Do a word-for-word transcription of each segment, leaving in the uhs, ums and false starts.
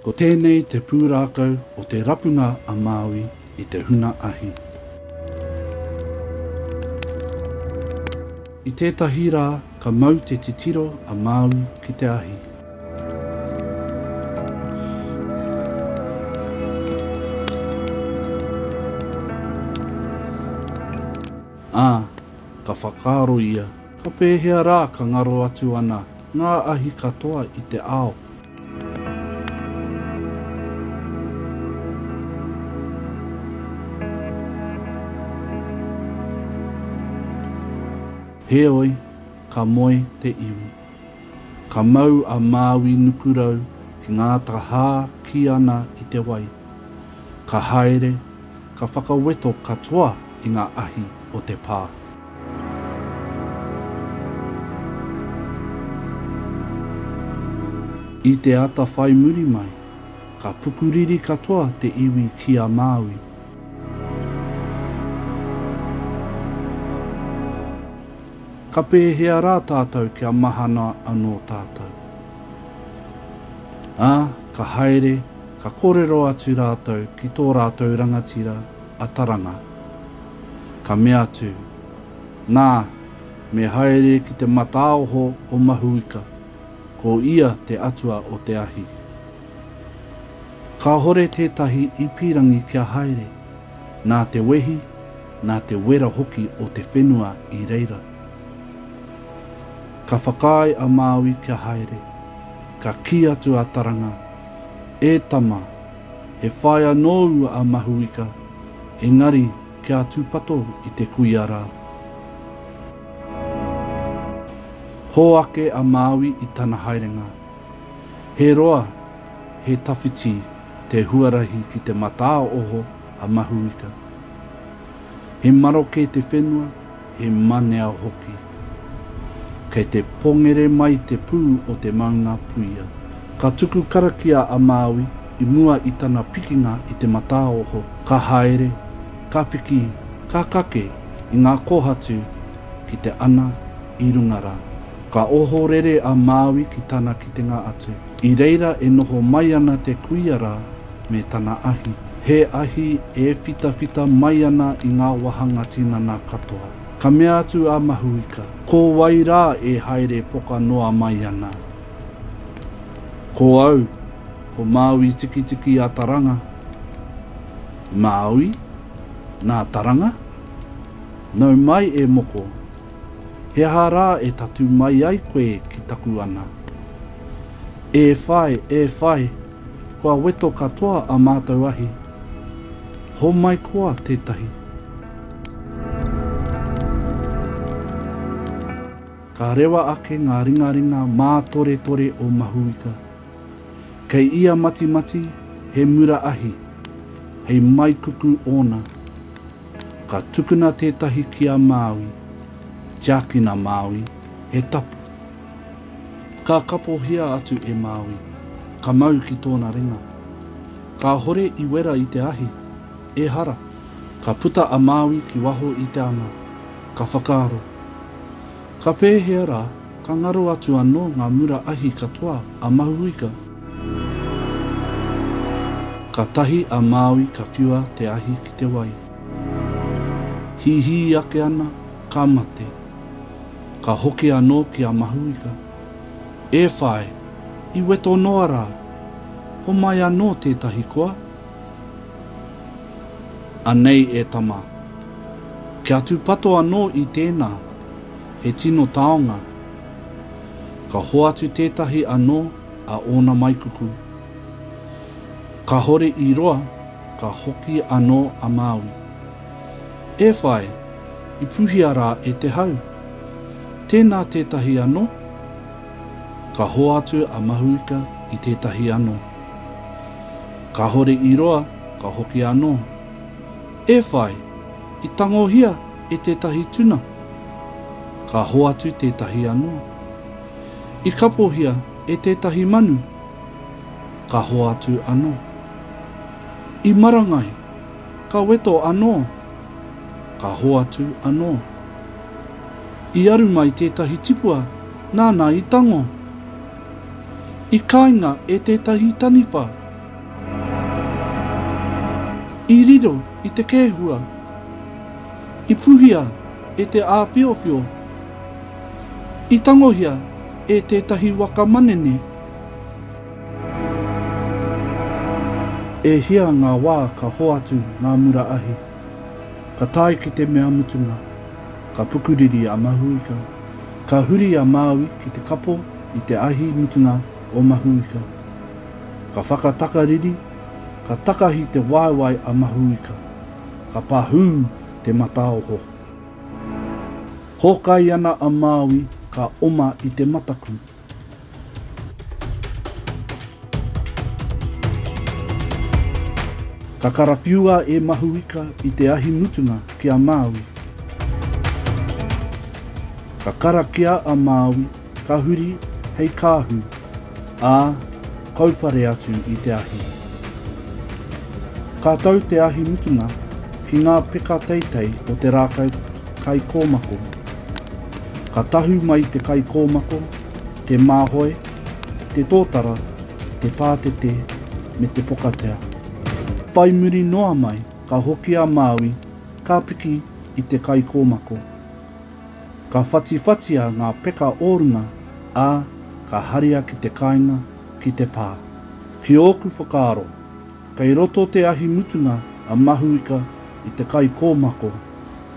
Ko tēnei te pūrakau o te rapunga a Māui I te huna ahi. I tētahi rā ka mau te titiro a Māui ki te ahi. Ā, ka whakaro ia, ka pēhea rā ka ngaro atu ana, ngā ahi katoa I te ao. He oi, ka moi te iwi. Ka mau a Māui nukurau ki ngā tahā ki ana I te wai. Ka haere, ka whakaweto katoa I ngā ahi o te pā. I te ata whai muri mai, ka pukuriri katoa te iwi ki a Māui. Ka pēhea rā tātou kia mahana anō tātou. Ā, ka haere, ka kōrero atu rātou ki tō rātou rangatira a Taranga. Ka mea tū, nā, me haere ki te mataoho o Māhuika, ko ia te atua o te ahi. Ka hore tētahi ipirangi kia haere, nā te wehi, nā te wera hoki o te whenua I reira. Ka whakai a Māui kia haere, ka ki atu a Taranga, e tama, he whai anōu a Māhuika, engari kia tūpato I te kuiara. Hoake a Māui I tana haerenga, he roa, he tawhiti, te huarahi ki te matao oho a Māhuika. He maroke te whenua, he manea hoki. Kei te pongere mai te pū o te maunga puia. Ka tuku karakia a Māui I mua I tana pikinga I te mataoho. Ka haere, ka piki, ka kake I ngā kohatu ki te ana I rungara. Ka oho rere a Māui ki tana kitenga atu. I reira e noho mai ana te kuiara me tana ahi. He ahi e whitawhita mai ana I ngā wahanga tinana katoa. Ka mea atu a Māhuika, ko wai rā e haere poka noa mai ana. Ko au, ko Māui tikitiki a Taranga. Māui? Nā Taranga? Nau mai e moko. He hā e tatu mai ai koe ki taku ana. E whai, e whai, kua weto katoa a mātou ahi. Ho mai koa tētahi. Ka rewa ake ngā ringaringa mātore tore o Māhuika. Kei ia mati mati he mura ahi, hei mai kuku ona. Ka tukuna tētahi ki a Māui, tiakina Māui, he tapu. Ka kapohia atu e Māui, ka mau ki tōna ringa. Ka hore I wera I te ahi, e hara. Ka puta a Māui ki waho I te ana, ka whakaro. Ka pēhea rā, ka ngaro atu anō ngā mura ahi katoa a Māhuika. Ka tahi a Māui ka whiua te ahi ki te wai. Hihi ake ana, ka mate. Ka hoki anō ki a Māhuika. E whae, I weto noa rā. Ho mai anō tētahi koa. Anei e tama. Kia tūpato anō I tēnā. He tino taonga. Ka hoatu tētahi anō a ona mai kuku. Ka hore I roa, ka hoki anō a Māui. E whae, I puhia rā e te hau. Tēnā tētahi anō. Ka hoatu a Māhuika I tētahi anō. Ka hore I roa, ka hoki anō. E whae, I tangohia e tētahi tuna. Ka hoatu tētahi anō. I kapohia e tētahi manu. Ka hoatu anō. I marangai. Ka weto anō. Ka hoatu anō. I arumai tētahi tipua. Nāna I tango. I kāinga e tētahi taniwha. I riro i te kēhua. I puhia e te āwhiowhio. I tangohia e tētahi waka manene. E hia ngā wā ka hoatu ngā mura ahi. Ka tai ki te mea mutunga. Ka pukuriri a Māhuika. Ka huri a Māui ki te kapo i te ahi mutunga o Māhuika. Ka whakatakariri, ka takahi te waiwai a Māhuika. Ka pāhū te mataoho. Hokai ana a Māui ka oma i te mataku. Ka karapiua e Māhuika i te ahi mutunga ki a Māui. Ka karakia a Māui ka huri hei kāhu. Ā, kaupare atu i te ahi. Kātau te ahi mutunga ki ngā peka teitei o te rākau kai kōmako. Ka tahu mai te kai kōmako, te māhoe, te tōtara, te pātete me te pokatea. Whai muri noa mai ka hoki a Māui, ka piki i te kai kōmako. Ka whatiwhatia ngā peka orunga, ā, ka haria ki te kāinga, ki te pā. Ki ōku whakaaro, kei roto te ahi mutunga a Māhuika i te kai kōmako,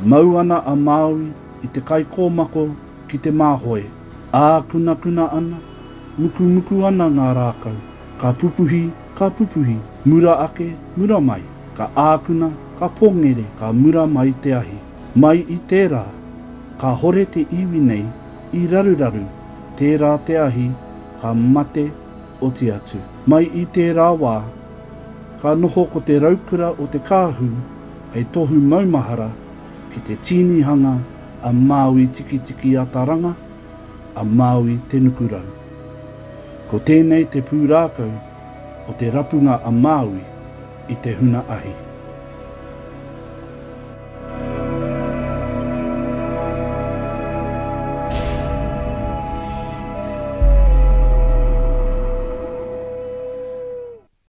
mau ana a Māui i te kai kōmako ki te māhoe, ā kuna kuna ana, muku muku ana ngā rākau, ka pupuhi, ka pupuhi, mura ake, mura mai, ka ākuna, ka pōngere, ka mura mai te ahi, mai i tērā, ka hore te iwi nei, i raruraru, tērā te ahi, ka mate o te atu. Mai i tērā wā, ka noho ko te raukura o te kāhu, hei tohu maumahara ki te tīnihanga a Māui tikitiki a Taranga, a Māui te nukurau. Ko tēnei te pūrakau o te rapunga a Māui i te huna ahi.